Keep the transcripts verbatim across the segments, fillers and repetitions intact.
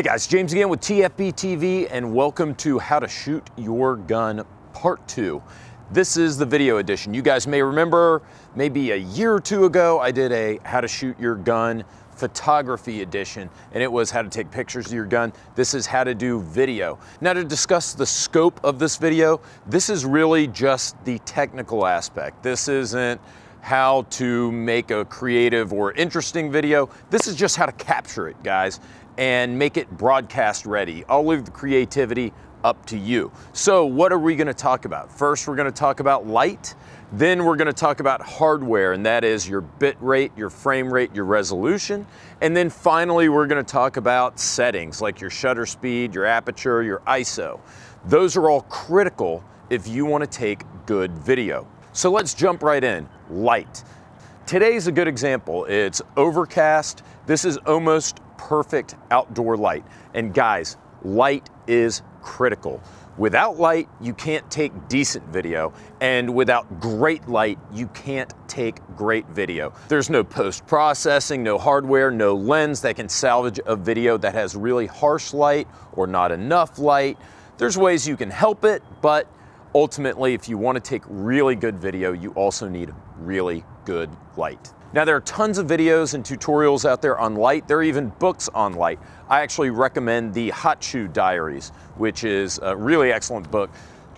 Hey guys, James again with T F B T V and welcome to How to Shoot Your Gun Part two. This is the video edition. You guys may remember maybe a year or two ago I did a How to Shoot Your Gun Photography edition, and it was how to take pictures of your gun. This is how to do video. Now, to discuss the scope of this video, this is really just the technical aspect. This isn't how to make a creative or interesting video. This is just how to capture it, guys, and make it broadcast ready. I'll leave the creativity up to you. So what are we gonna talk about? First, we're gonna talk about light. Then we're gonna talk about hardware, and that is your bit rate, your frame rate, your resolution. And then finally, we're gonna talk about settings like your shutter speed, your aperture, your I S O. Those are all critical if you wanna take good video. So let's jump right in. Light. Today's a good example. It's overcast. This is almost perfect outdoor light. And guys, light is critical. Without light, you can't take decent video. And without great light, you can't take great video. There's no post-processing, no hardware, no lens that can salvage a video that has really harsh light or not enough light. There's ways you can help it, but ultimately, if you want to take really good video, you also need really good light. Now, there are tons of videos and tutorials out there on light. There are even books on light. I actually recommend the Hot Shoe Diaries, which is a really excellent book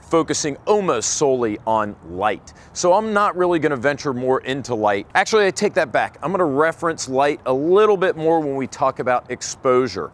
focusing almost solely on light. So I'm not really going to venture more into light. Actually, I take that back. I'm going to reference light a little bit more when we talk about exposure.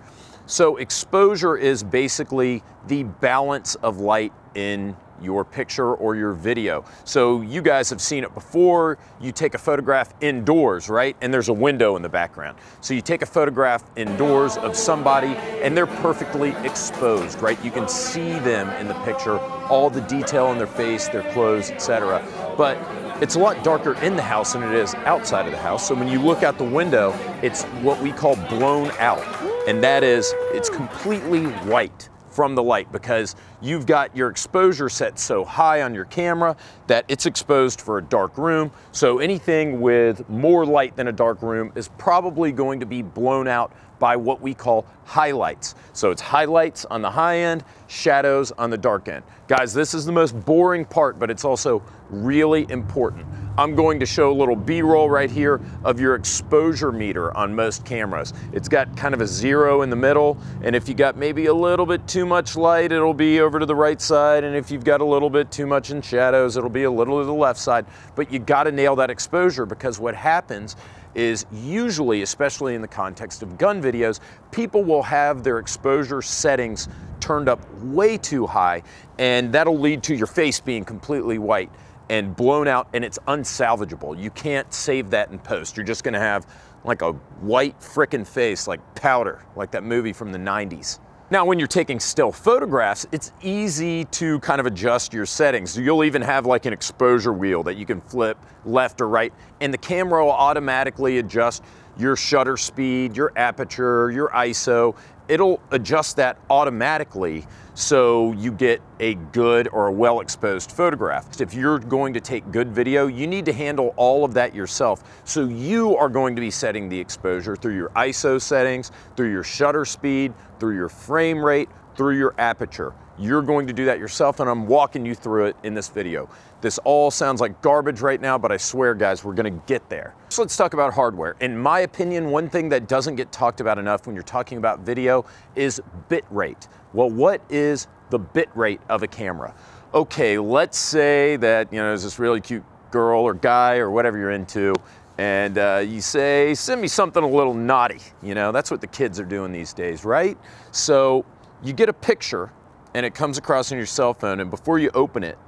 So exposure is basically the balance of light in your picture or your video. So you guys have seen it before. You take a photograph indoors, right? And there's a window in the background. So you take a photograph indoors of somebody and they're perfectly exposed, right? You can see them in the picture, all the detail on their face, their clothes, et cetera. But it's a lot darker in the house than it is outside of the house. So when you look out the window, it's what we call blown out. And that is, it's completely white from the light because you've got your exposure set so high on your camera that it's exposed for a dark room. So anything with more light than a dark room is probably going to be blown out by what we call highlights. So it's highlights on the high end, shadows on the dark end. Guys, this is the most boring part, but it's also really important. I'm going to show a little B-roll right here of your exposure meter on most cameras. It's got kind of a zero in the middle, and if you got maybe a little bit too much light, it'll be over to the right side, and if you've got a little bit too much in shadows, it'll be a little to the left side, but you gotta nail that exposure because what happens is usually, especially in the context of gun videos, people will have their exposure settings turned up way too high, and that'll lead to your face being completely white and blown out, and it's unsalvageable. You can't save that in post. You're just gonna have like a white frickin' face, like powder, like that movie from the nineties. Now, when you're taking still photographs, it's easy to kind of adjust your settings. You'll even have like an exposure wheel that you can flip left or right, and the camera will automatically adjust your shutter speed, your aperture, your I S O. It'll adjust that automatically so you get a good or a well-exposed photograph. If you're going to take good video, you need to handle all of that yourself. So you are going to be setting the exposure through your I S O settings, through your shutter speed, through your frame rate, through your aperture. You're going to do that yourself, and I'm walking you through it in this video. This all sounds like garbage right now, but I swear, guys, we're gonna get there. So let's talk about hardware. In my opinion, one thing that doesn't get talked about enough when you're talking about video is bit rate. Well, what is the bit rate of a camera? Okay, let's say that, you know, there's this really cute girl or guy or whatever you're into, and uh, you say, send me something a little naughty. You know, that's what the kids are doing these days, right? So you get a picture, and it comes across on your cell phone, and before you open it,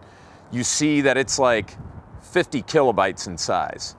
you see that it's like fifty kilobytes in size.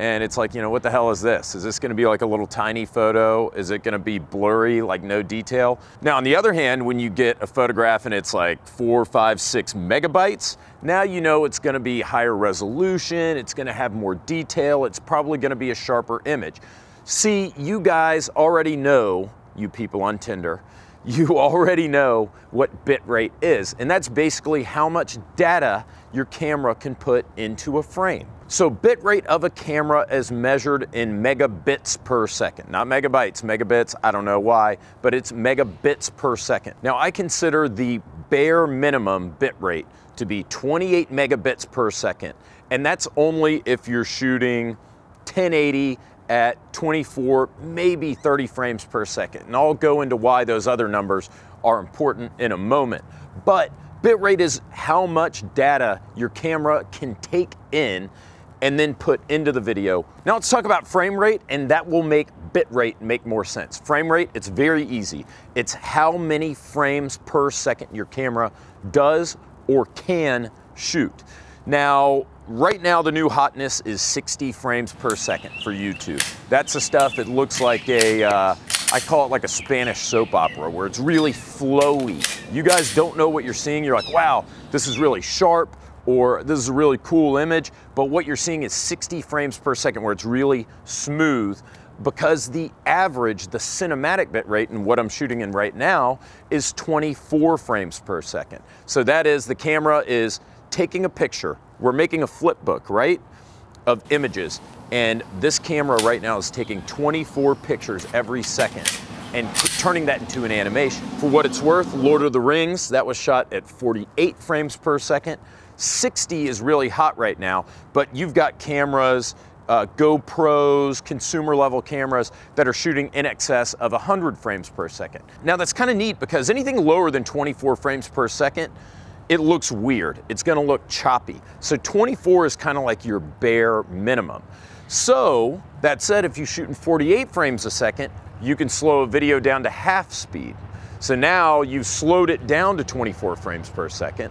And it's like, you know, what the hell is this? Is this gonna be like a little tiny photo? Is it gonna be blurry, like no detail? Now, on the other hand, when you get a photograph and it's like four, five, six megabytes, now you know it's gonna be higher resolution, it's gonna have more detail, it's probably gonna be a sharper image. See, you guys already know, you people on Tinder, you already know what bit rate is, and that's basically how much data your camera can put into a frame. So bit rate of a camera is measured in megabits per second, not megabytes, megabits, I don't know why, but it's megabits per second. Now I consider the bare minimum bit rate to be twenty-eight megabits per second, and that's only if you're shooting ten eighty at twenty-four, maybe thirty frames per second. And I'll go into why those other numbers are important in a moment. But bitrate is how much data your camera can take in and then put into the video. Now let's talk about frame rate, and that will make bitrate make more sense. Frame rate, it's very easy. It's how many frames per second your camera does or can shoot. Now, right now the new hotness is sixty frames per second for YouTube. That's the stuff that looks like a, uh, I call it like a Spanish soap opera, where it's really flowy. You guys don't know what you're seeing. You're like, wow, this is really sharp, or this is a really cool image. But what you're seeing is sixty frames per second, where it's really smooth, because the average, the cinematic bit rate, and what I'm shooting in right now is twenty-four frames per second. So that is, the camera is taking a picture, we're making a flip book, right, of images, and this camera right now is taking twenty-four pictures every second and turning that into an animation. For what it's worth, Lord of the Rings, that was shot at forty-eight frames per second. sixty is really hot right now, but you've got cameras, uh, GoPros, consumer level cameras that are shooting in excess of one hundred frames per second. Now that's kind of neat, because anything lower than twenty-four frames per second, it looks weird. It's gonna look choppy. So twenty-four is kind of like your bare minimum. So that said, if you shoot in forty-eight frames a second, you can slow a video down to half speed. So now you've slowed it down to twenty-four frames per second,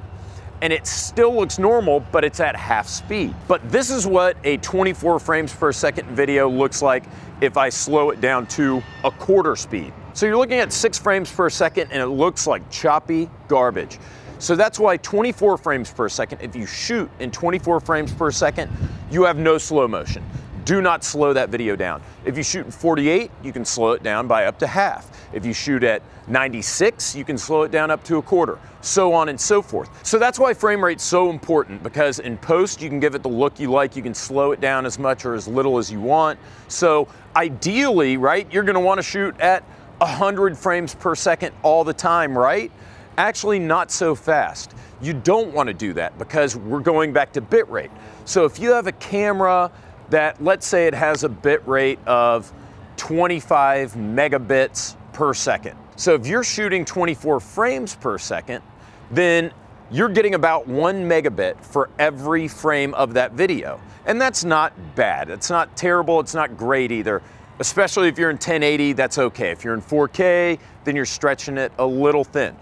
and it still looks normal, but it's at half speed. But this is what a twenty-four frames per second video looks like if I slow it down to a quarter speed. So you're looking at six frames per second, and it looks like choppy garbage. So that's why twenty-four frames per second, if you shoot in twenty-four frames per second, you have no slow motion. Do not slow that video down. If you shoot in forty-eight, you can slow it down by up to half. If you shoot at ninety-six, you can slow it down up to a quarter, so on and so forth. So that's why frame rate's so important, because in post, you can give it the look you like, you can slow it down as much or as little as you want. So ideally, right, you're gonna wanna shoot at one hundred frames per second all the time, right? Actually, not so fast. You don't want to do that, because we're going back to bit rate. So if you have a camera that, let's say it has a bit rate of twenty-five megabits per second. So if you're shooting twenty-four frames per second, then you're getting about one megabit for every frame of that video. And that's not bad. It's not terrible. It's not great either. Especially if you're in ten eighty, that's okay. If you're in four K, then you're stretching it a little thin.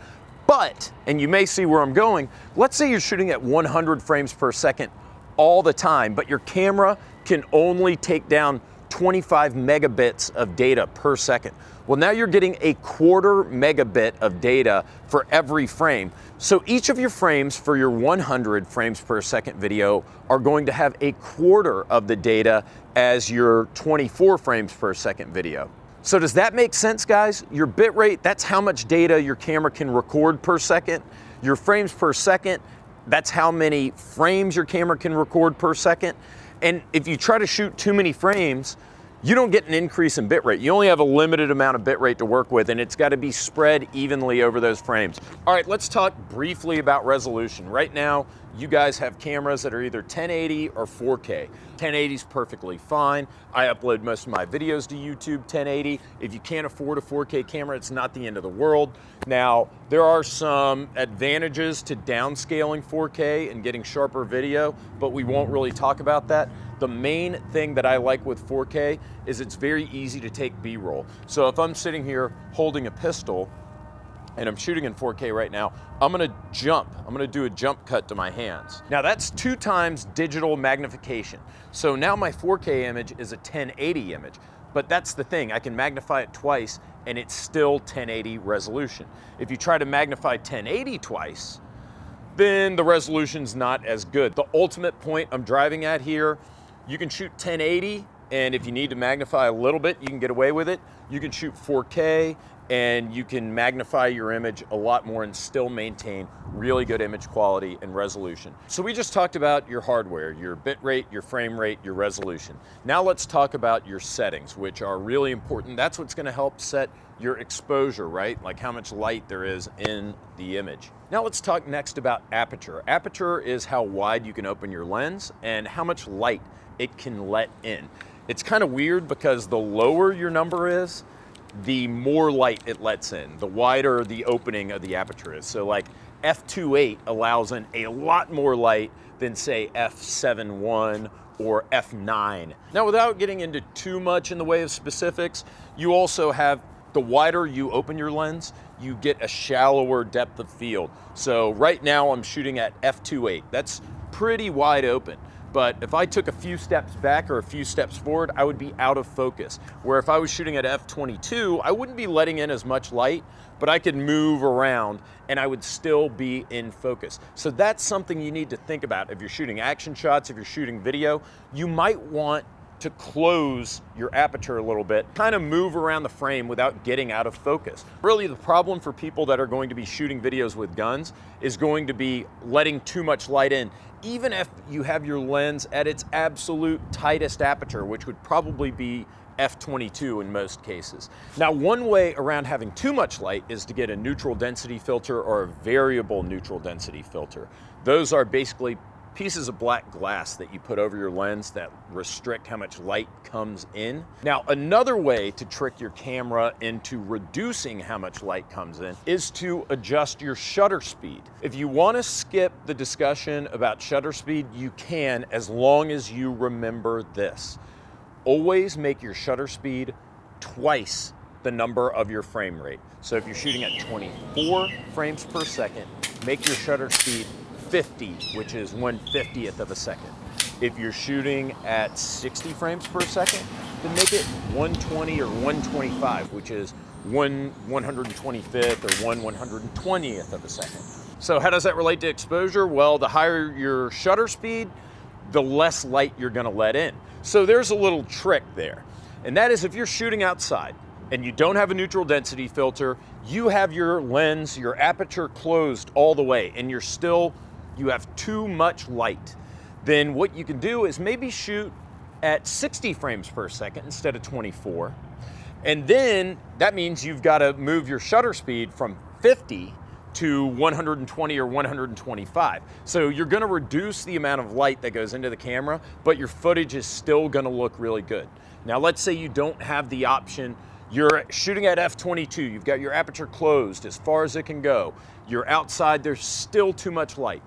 But, and you may see where I'm going, let's say you're shooting at one hundred frames per second all the time, but your camera can only take down twenty-five megabits of data per second. Well, now you're getting a quarter megabit of data for every frame. So each of your frames for your one hundred frames per second video are going to have a quarter of the data as your twenty-four frames per second video. So does that make sense, guys? Your bit rate, that's how much data your camera can record per second. Your frames per second, that's how many frames your camera can record per second. And if you try to shoot too many frames, you don't get an increase in bit rate. You only have a limited amount of bit rate to work with, and it's got to be spread evenly over those frames. All right, let's talk briefly about resolution. Right now, you guys have cameras that are either ten eighty or four K. ten eighty is perfectly fine. I upload most of my videos to YouTube ten eighty. If you can't afford a four K camera, it's not the end of the world. Now, there are some advantages to downscaling four K and getting sharper video, but we won't really talk about that. The main thing that I like with four K is it's very easy to take B-roll. So if I'm sitting here holding a pistol, and I'm shooting in four K right now, I'm gonna jump. I'm gonna do a jump cut to my hands. Now that's two times digital magnification. So now my four K image is a ten eighty image, but that's the thing, I can magnify it twice and it's still ten eighty resolution. If you try to magnify ten eighty twice, then the resolution's not as good. The ultimate point I'm driving at here, you can shoot ten eighty, and if you need to magnify a little bit, you can get away with it. You can shoot four K and you can magnify your image a lot more and still maintain really good image quality and resolution. So we just talked about your hardware, your bit rate, your frame rate, your resolution. Now let's talk about your settings, which are really important. That's what's gonna help set your exposure, right? Like how much light there is in the image. Now let's talk next about aperture. Aperture is how wide you can open your lens and how much light it can let in. It's kind of weird because the lower your number is, the more light it lets in, the wider the opening of the aperture is. So like f two point eight allows in a lot more light than say f seven point one or f nine. Now without getting into too much in the way of specifics, you also have the wider you open your lens, you get a shallower depth of field. So right now I'm shooting at f two point eight. That's pretty wide open. But if I took a few steps back or a few steps forward, I would be out of focus. Where if I was shooting at f twenty-two, I wouldn't be letting in as much light, but I could move around and I would still be in focus. So that's something you need to think about. If you're shooting action shots, if you're shooting video, you might want to close your aperture a little bit, kind of move around the frame without getting out of focus. Really, the problem for people that are going to be shooting videos with guns is going to be letting too much light in, even if you have your lens at its absolute tightest aperture, which would probably be f twenty-two in most cases. Now, one way around having too much light is to get a neutral density filter or a variable neutral density filter. Those are basically pieces of black glass that you put over your lens that restrict how much light comes in. Now, another way to trick your camera into reducing how much light comes in is to adjust your shutter speed. If you want to skip the discussion about shutter speed, you can, as long as you remember this. Always make your shutter speed twice the number of your frame rate. So if you're shooting at twenty-four frames per second, make your shutter speed fifty, which is one fiftieth of a second. If you're shooting at sixty frames per second, then make it one twenty or one twenty-five, which is one one hundred twenty-fifth or one one hundred twentieth of a second. So how does that relate to exposure? Well, the higher your shutter speed, the less light you're gonna let in. So there's a little trick there. And that is if you're shooting outside and you don't have a neutral density filter, you have your lens, your aperture closed all the way, and you're still you have too much light, then what you can do is maybe shoot at sixty frames per second instead of twenty-four. And then that means you've got to move your shutter speed from fifty to one hundred twenty or one hundred twenty-five. So you're going to reduce the amount of light that goes into the camera, but your footage is still going to look really good. Now, let's say you don't have the option. You're shooting at f twenty-two, you've got your aperture closed as far as it can go. You're outside, there's still too much light.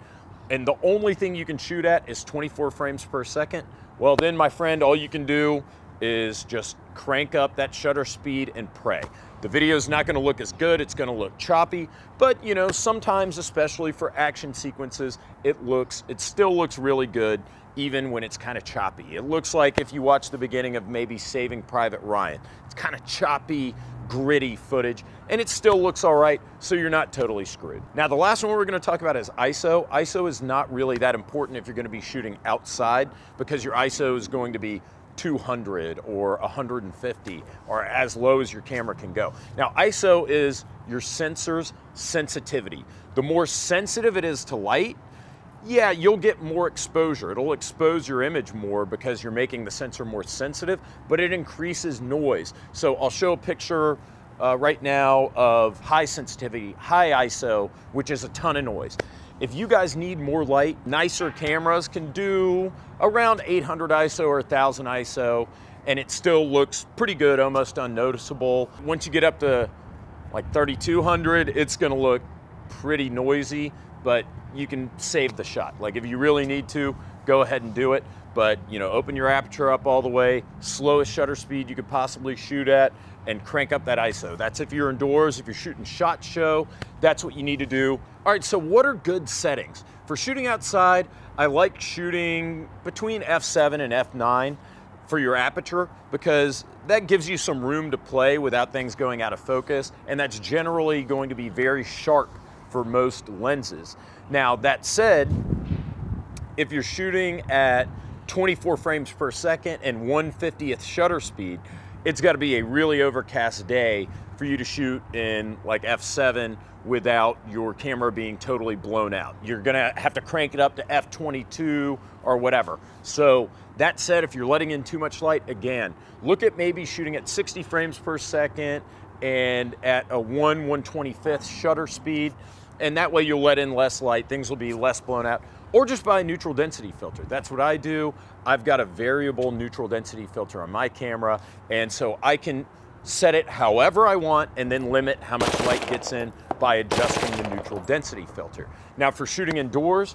And the only thing you can shoot at is twenty-four frames per second. Well then, my friend, all you can do is just crank up that shutter speed and pray. The video's not gonna look as good, it's gonna look choppy, but you know, sometimes, especially for action sequences, it looks, it still looks really good, even when it's kind of choppy. It looks like if you watch the beginning of maybe Saving Private Ryan, it's kind of choppy, gritty footage, and it still looks all right, so you're not totally screwed. Now, the last one we're gonna talk about is I S O. I S O is not really that important if you're gonna be shooting outside, because your I S O is going to be two hundred or one hundred fifty, or as low as your camera can go. Now, I S O is your sensor's sensitivity. The more sensitive it is to light, yeah, you'll get more exposure. It'll expose your image more because you're making the sensor more sensitive, but it increases noise. So I'll show a picture uh, right now of high sensitivity, high I S O, which is a ton of noise. If you guys need more light, nicer cameras can do around eight hundred I S O or one thousand I S O, and it still looks pretty good, almost unnoticeable. Once you get up to like thirty-two hundred, it's gonna look pretty noisy, but you can save the shot. Like if you really need to, go ahead and do it. But you know, open your aperture up all the way, slowest shutter speed you could possibly shoot at, and crank up that I S O. That's if you're indoors, if you're shooting SHOT Show, that's what you need to do. All right, so what are good settings? For shooting outside, I like shooting between f seven and f nine for your aperture, because that gives you some room to play without things going out of focus, and that's generally going to be very sharp for most lenses. Now, that said, if you're shooting at twenty-four frames per second and one fiftieth shutter speed, it's got to be a really overcast day for you to shoot in like F seven without your camera being totally blown out. You're gonna have to crank it up to F twenty-two or whatever. So that said, if you're letting in too much light, again, look at maybe shooting at sixty frames per second and at a one one twenty-fifth shutter speed, and that way you'll let in less light, things will be less blown out. Or just buy a neutral density filter. That's what I do. I've got a variable neutral density filter on my camera, and so I can set it however I want and then limit how much light gets in by adjusting the neutral density filter. Now for shooting indoors,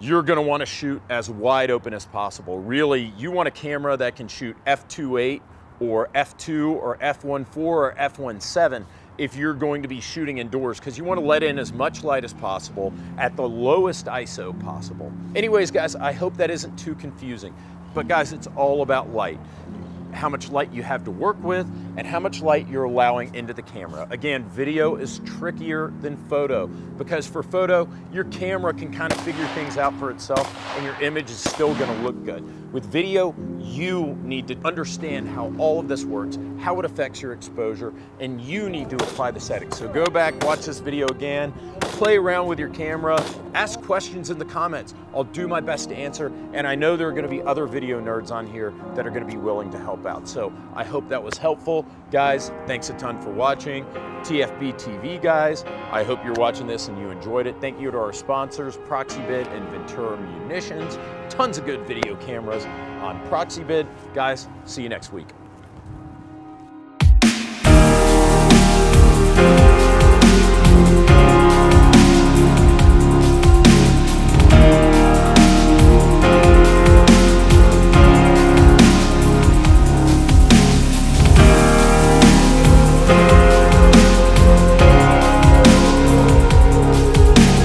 you're gonna wanna shoot as wide open as possible. Really, you want a camera that can shoot F two point eight or F two or F one point four or F one point seven if you're going to be shooting indoors, because you want to let in as much light as possible at the lowest I S O possible. Anyways, guys, I hope that isn't too confusing. But guys, it's all about light. How much light you have to work with and how much light you're allowing into the camera. Again, video is trickier than photo, because for photo, your camera can kind of figure things out for itself and your image is still gonna look good. With video, you need to understand how all of this works, how it affects your exposure, and you need to apply the settings. So go back, watch this video again, play around with your camera, ask questions in the comments. I'll do my best to answer, and I know there are gonna be other video nerds on here that are gonna be willing to help out. So I hope that was helpful. Guys, thanks a ton for watching. T F B T V guys, I hope you're watching this and you enjoyed it. Thank you to our sponsors, ProxyBid and Ventura Munitions. Tons of good video cameras on ProxyBid. Guys, see you next week.